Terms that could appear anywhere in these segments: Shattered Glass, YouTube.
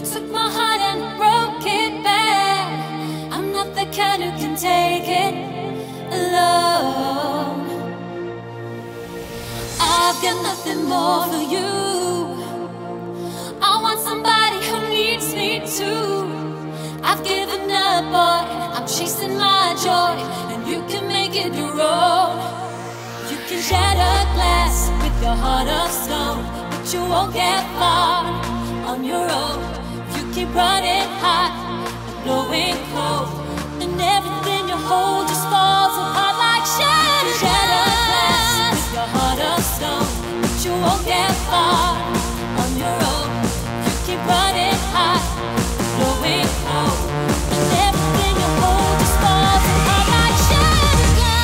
You took my heart and broke it back. I'm not the kind who can take it alone. I've got nothing more for you. I want somebody who needs me too. I've given up, boy, I'm chasing my joy, and you can make it your own. You can shatter glass with your heart of stone, but you won't get far on your own. You keep running hot and blowing cold, and everything you hold just falls apart like shatter. Shatter glass with your heart of stone, but you won't get far on your own. You keep running hot and blowing cold, and everything you hold just falls apart like shattered glass.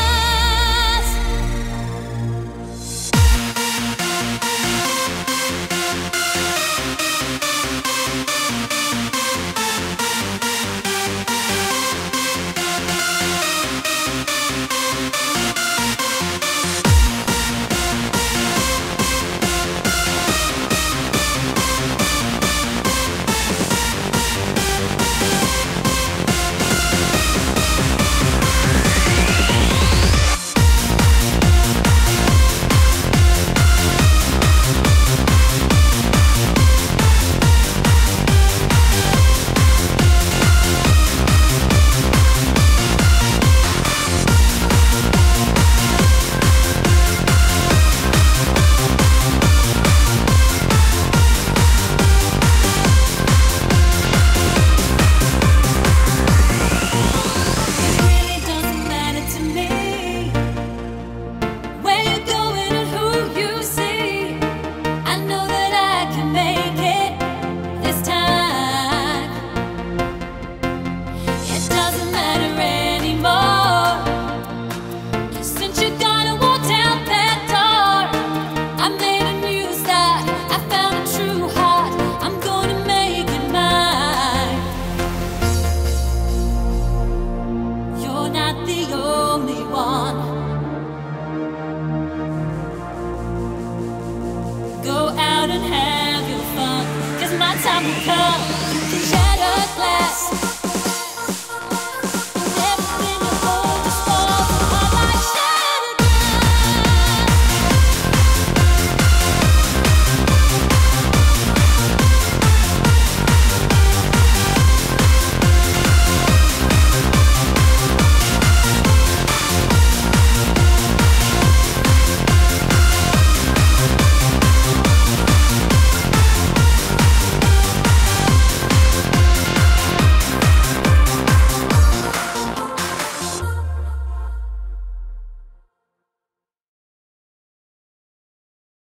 Have your fun, 'cause my time will come.